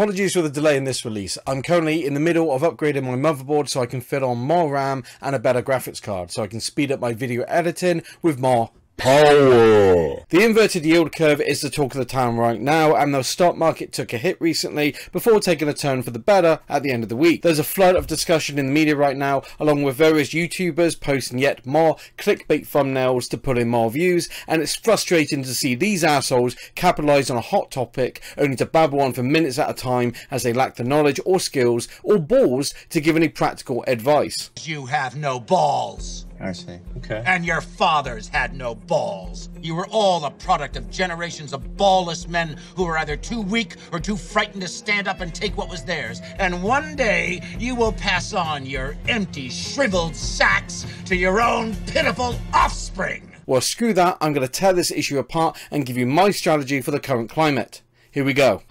Apologies for the delay in this release. I'm currently in the middle of upgrading my motherboard so I can fit on more RAM and a better graphics card so I can speed up my video editing with more power. The inverted yield curve is the talk of the town right now, and the stock market took a hit recently before taking a turn for the better at the end of the week. There's a flood of discussion in the media right now, along with various YouTubers posting yet more clickbait thumbnails to put in more views, and it's frustrating to see these assholes capitalize on a hot topic only to babble on for minutes at a time as they lack the knowledge or skills or balls to give any practical advice. You have no balls. I see. Okay. And your fathers had no balls. You were all a product of generations of ballless men who were either too weak or too frightened to stand up and take what was theirs. And one day you will pass on your empty, shriveled sacks to your own pitiful offspring. Well, screw that. I'm going to tear this issue apart and give you my strategy for the current climate. Here we go.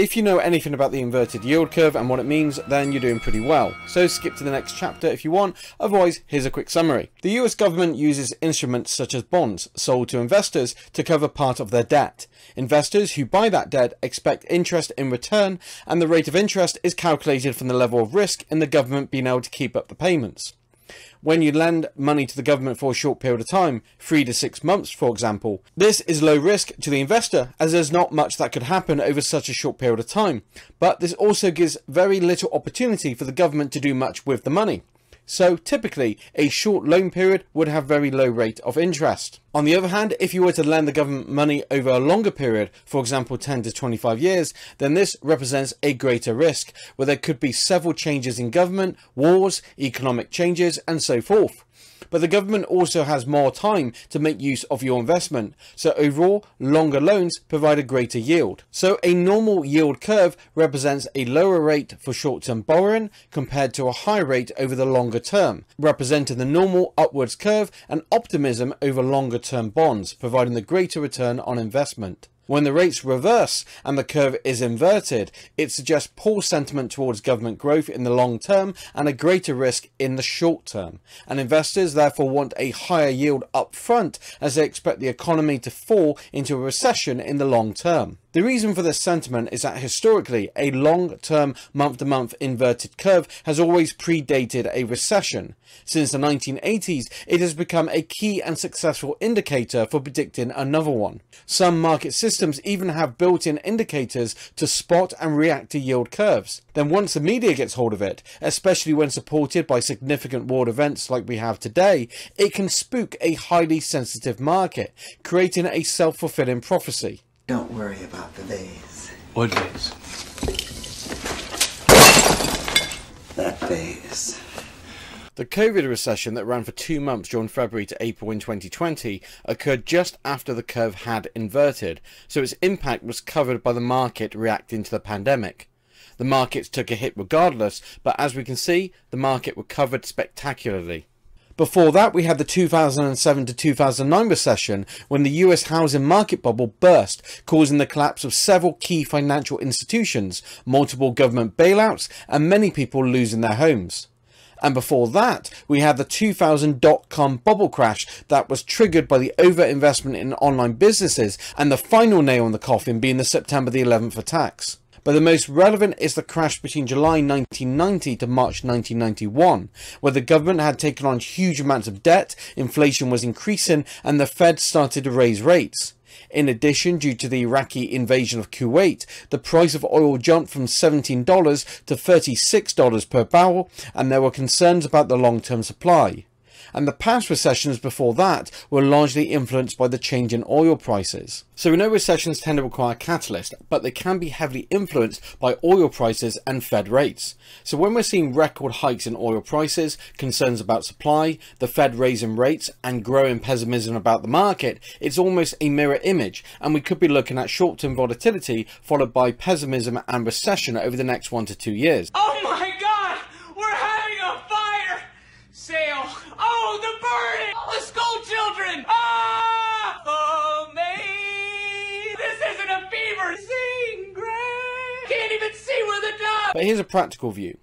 If you know anything about the inverted yield curve and what it means, then you're doing pretty well. So skip to the next chapter if you want, otherwise here's a quick summary. The US government uses instruments such as bonds sold to investors to cover part of their debt. Investors who buy that debt expect interest in return, and the rate of interest is calculated from the level of risk in the government being able to keep up the payments. When you lend money to the government for a short period of time, 3 to 6 months for example, this is low risk to the investor as there's not much that could happen over such a short period of time, but this also gives very little opportunity for the government to do much with the money. So typically a short loan period would have very low rate of interest. On the other hand, if you were to lend the government money over a longer period, for example 10 to 25 years, then this represents a greater risk where there could be several changes in government, wars, economic changes and so forth. But the government also has more time to make use of your investment, so overall longer loans provide a greater yield. So a normal yield curve represents a lower rate for short-term borrowing compared to a high rate over the longer term, representing the normal upwards curve and optimism over longer-term bonds, providing the greater return on investment. When the rates reverse and the curve is inverted, it suggests poor sentiment towards government growth in the long term and a greater risk in the short term. And investors therefore want a higher yield up front as they expect the economy to fall into a recession in the long term. The reason for this sentiment is that historically, a long-term month-to-month inverted curve has always predated a recession. Since the 1980s, it has become a key and successful indicator for predicting another one. Some market systems even have built-in indicators to spot and react to yield curves. Then once the media gets hold of it, especially when supported by significant world events like we have today, it can spook a highly sensitive market, creating a self-fulfilling prophecy. Don't worry about the vase. What vase? That vase. The COVID recession that ran for 2 months during February to April in 2020 occurred just after the curve had inverted, so its impact was covered by the market reacting to the pandemic. The markets took a hit regardless, but as we can see, the market recovered spectacularly. Before that, we had the 2007 to 2009 recession when the US housing market bubble burst, causing the collapse of several key financial institutions, multiple government bailouts, and many people losing their homes. And before that, we had the 2000 dot-com bubble crash that was triggered by the overinvestment in online businesses and the final nail in the coffin being the September the 11th attacks. But the most relevant is the crash between July 1990 to March 1991, where the government had taken on huge amounts of debt, inflation was increasing, and the Fed started to raise rates. In addition, due to the Iraqi invasion of Kuwait, the price of oil jumped from $17 to $36 per barrel, and there were concerns about the long-term supply. And the past recessions before that were largely influenced by the change in oil prices. So we know recessions tend to require catalysts, but they can be heavily influenced by oil prices and Fed rates. So when we're seeing record hikes in oil prices, concerns about supply, the Fed raising rates, and growing pessimism about the market, it's almost a mirror image, and we could be looking at short-term volatility followed by pessimism and recession over the next 1 to 2 years. Oh my God! We're having a fire sale! Oh, the burning! The school children! Ah! Oh, me! This isn't a fever! Sing, Gray! Can't even see where the dog! But here's a practical view.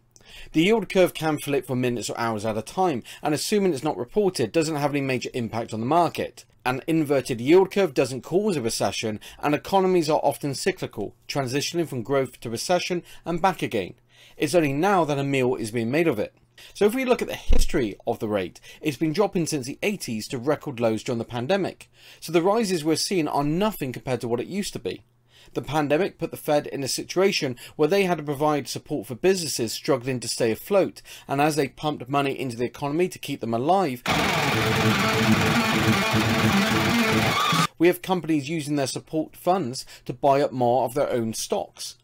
The yield curve can flip for minutes or hours at a time, and assuming it's not reported, doesn't have any major impact on the market. An inverted yield curve doesn't cause a recession, and economies are often cyclical, transitioning from growth to recession and back again. It's only now that a meal is being made of it. So if we look at the history of the rate, it's been dropping since the 80s to record lows during the pandemic. So the rises we're seeing are nothing compared to what it used to be. The pandemic put the Fed in a situation where they had to provide support for businesses struggling to stay afloat, and as they pumped money into the economy to keep them alive, we have companies using their support funds to buy up more of their own stocks.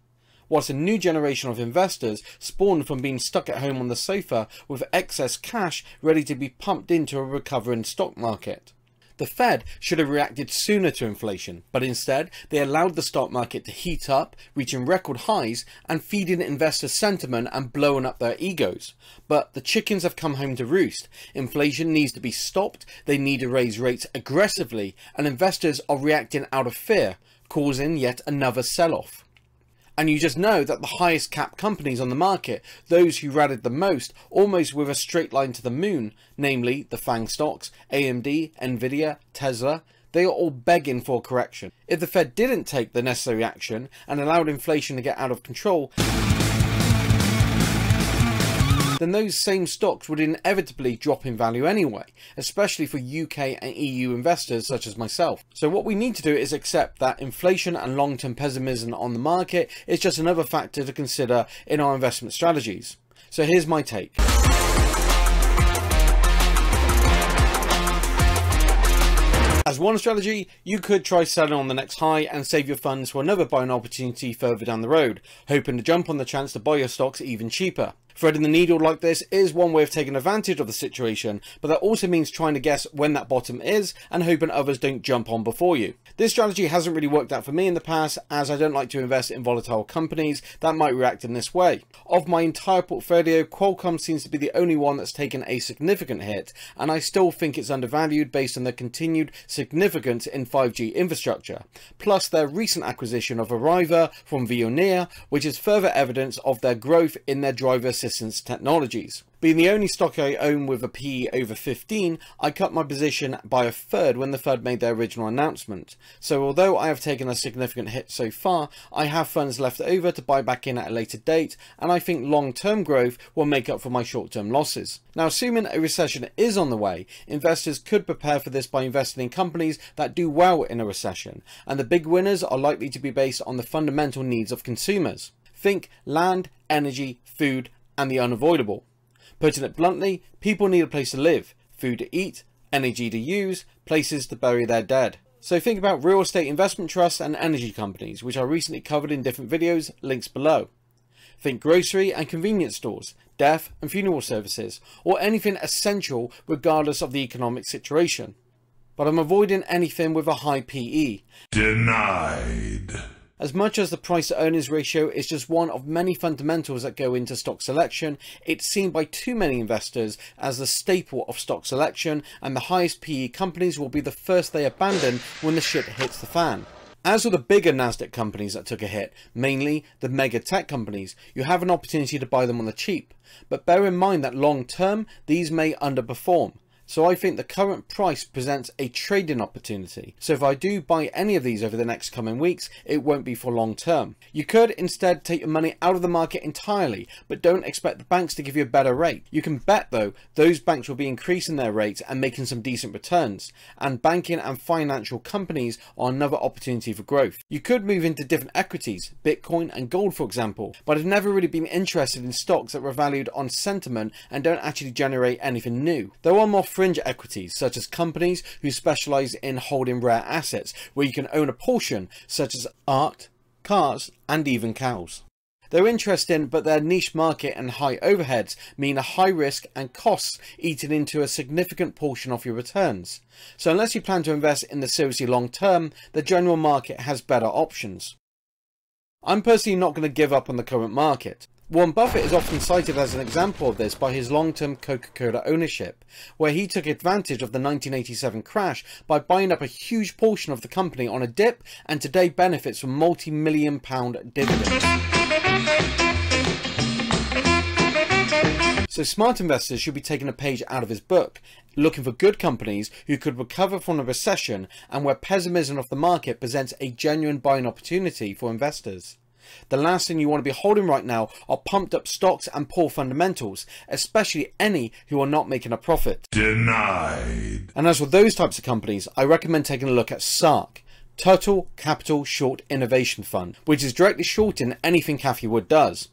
Whilst a new generation of investors spawned from being stuck at home on the sofa with excess cash ready to be pumped into a recovering stock market. The Fed should have reacted sooner to inflation, but instead they allowed the stock market to heat up, reaching record highs and feeding investor sentiment and blowing up their egos. But the chickens have come home to roost. Inflation needs to be stopped, they need to raise rates aggressively, and investors are reacting out of fear, causing yet another sell-off. And you just know that the highest cap companies on the market, those who rallied the most, almost with a straight line to the moon, namely the FANG stocks, AMD, Nvidia, Tesla, they are all begging for correction. If the Fed didn't take the necessary action and allowed inflation to get out of control, then those same stocks would inevitably drop in value anyway, especially for UK and EU investors such as myself. So what we need to do is accept that inflation and long-term pessimism on the market is just another factor to consider in our investment strategies. So here's my take. As one strategy, you could try selling on the next high and save your funds for another buying opportunity further down the road, hoping to jump on the chance to buy your stocks even cheaper. Threading the needle like this is one way of taking advantage of the situation, but that also means trying to guess when that bottom is and hoping others don't jump on before you. This strategy hasn't really worked out for me in the past, as I don't like to invest in volatile companies that might react in this way. Of my entire portfolio, Qualcomm seems to be the only one that's taken a significant hit, and I still think it's undervalued based on their continued significance in 5G infrastructure, plus their recent acquisition of Arriver from Vionir, which is further evidence of their growth in their driver assistance technologies. Being the only stock I own with a PE over 15, I cut my position by a third when the Fed made their original announcement. So although I have taken a significant hit so far, I have funds left over to buy back in at a later date, and I think long-term growth will make up for my short-term losses. Now, assuming a recession is on the way, investors could prepare for this by investing in companies that do well in a recession, and the big winners are likely to be based on the fundamental needs of consumers. Think land, energy, food, and the unavoidable. Putting it bluntly, people need a place to live, food to eat, energy to use, places to bury their dead. So think about real estate investment trusts and energy companies, which I recently covered in different videos, links below. Think grocery and convenience stores, death and funeral services, or anything essential regardless of the economic situation. But I'm avoiding anything with a high PE. Denied. As much as the price to earnings ratio is just one of many fundamentals that go into stock selection, it's seen by too many investors as the staple of stock selection, and the highest PE companies will be the first they abandon when the shit hits the fan. As with the bigger Nasdaq companies that took a hit, mainly the mega tech companies, you have an opportunity to buy them on the cheap. But bear in mind that long term, these may underperform. So I think the current price presents a trading opportunity. So if I do buy any of these over the next coming weeks, it won't be for long term. You could instead take your money out of the market entirely, but don't expect the banks to give you a better rate. You can bet though, those banks will be increasing their rates and making some decent returns. And banking and financial companies are another opportunity for growth. You could move into different equities, Bitcoin and gold for example, but I've never really been interested in stocks that were valued on sentiment and don't actually generate anything new. There are more fringe equities such as companies who specialize in holding rare assets where you can own a portion, such as art, cars and even cows. They're interesting, but their niche market and high overheads mean a high risk and costs eating into a significant portion of your returns. So unless you plan to invest in the seriously long term, the general market has better options. I'm personally not going to give up on the current market. Warren Buffett is often cited as an example of this by his long-term Coca-Cola ownership, where he took advantage of the 1987 crash by buying up a huge portion of the company on a dip, and today benefits from multi-million-pound dividends. So smart investors should be taking a page out of his book, looking for good companies who could recover from a recession and where pessimism of the market presents a genuine buying opportunity for investors. The last thing you want to be holding right now are pumped up stocks and poor fundamentals, especially any who are not making a profit. Denied. And as for those types of companies, I recommend taking a look at Sark, Turtle Capital Short Innovation Fund, which is directly shorting anything Cathie Wood does.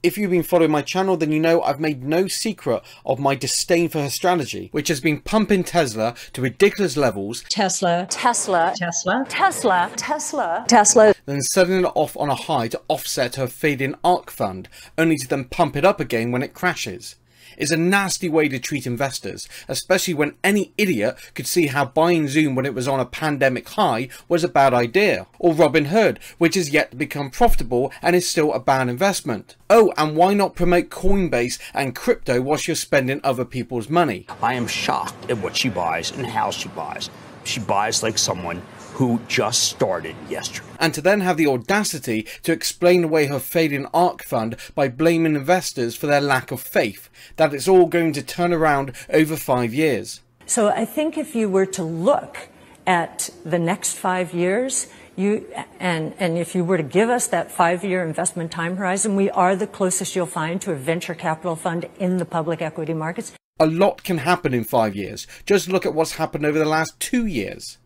If you've been following my channel, then you know I've made no secret of my disdain for her strategy, which has been pumping Tesla to ridiculous levels. Tesla, Tesla, Tesla, Tesla, Tesla, Tesla. Then selling it off on a high to offset her fading ARC fund, only to then pump it up again when it crashes. It's a nasty way to treat investors, especially when any idiot could see how buying Zoom when it was on a pandemic high was a bad idea, or Robin Hood, which has yet to become profitable and is still a bad investment. Oh, and why not promote Coinbase and crypto whilst you're spending other people's money? I am shocked at what she buys and how she buys. She buys like someone who just started yesterday. And to then have the audacity to explain away her failing ARC fund by blaming investors for their lack of faith, that it's all going to turn around over 5 years. So I think if you were to look at the next 5 years, and if you were to give us that 5-year investment time horizon, we are the closest you'll find to a venture capital fund in the public equity markets. A lot can happen in 5 years. Just look at what's happened over the last 2 years.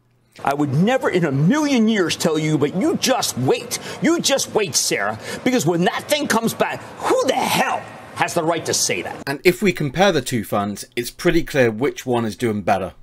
I would never in a million years tell you, but you just wait. You just wait, Sarah, because when that thing comes back, who the hell has the right to say that? And if we compare the two funds, it's pretty clear which one is doing better.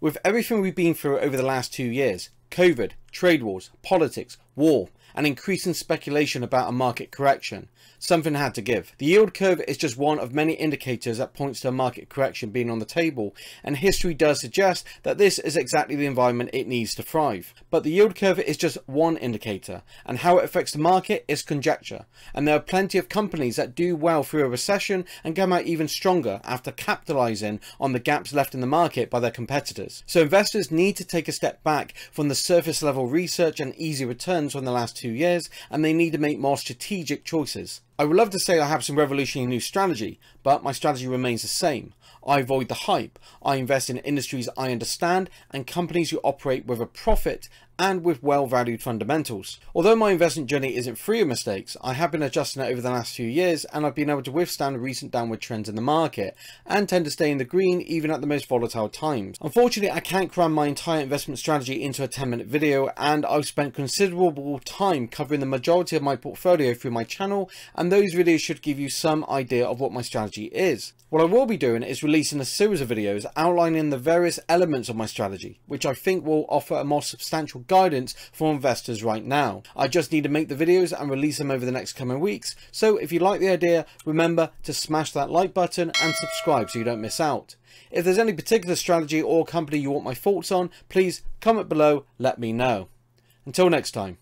With everything we've been through over the last 2 years, COVID, trade wars, politics, war, and increasing speculation about a market correction, something had to give. The yield curve is just one of many indicators that points to a market correction being on the table, and history does suggest that this is exactly the environment it needs to thrive. But the yield curve is just one indicator, and how it affects the market is conjecture, and there are plenty of companies that do well through a recession and come out even stronger after capitalizing on the gaps left in the market by their competitors. So investors need to take a step back from the surface level research and easy returns from the last 2 years, and they need to make more strategic choices. I would love to say I have some revolutionary new strategy, but my strategy remains the same. I avoid the hype. I invest in industries I understand and companies who operate with a profit and with well-valued fundamentals. Although my investment journey isn't free of mistakes, I have been adjusting it over the last few years, and I've been able to withstand recent downward trends in the market and tend to stay in the green even at the most volatile times. Unfortunately, I can't cram my entire investment strategy into a 10-minute video, and I've spent considerable time covering the majority of my portfolio through my channel, and those videos should give you some idea of what my strategy is. What I will be doing is releasing a series of videos outlining the various elements of my strategy, which I think will offer a more substantial guidance for investors right now. I just need to make the videos and release them over the next coming weeks, so if you like the idea, remember to smash that like button and subscribe so you don't miss out. If there's any particular strategy or company you want my thoughts on, please comment below, let me know. Until next time.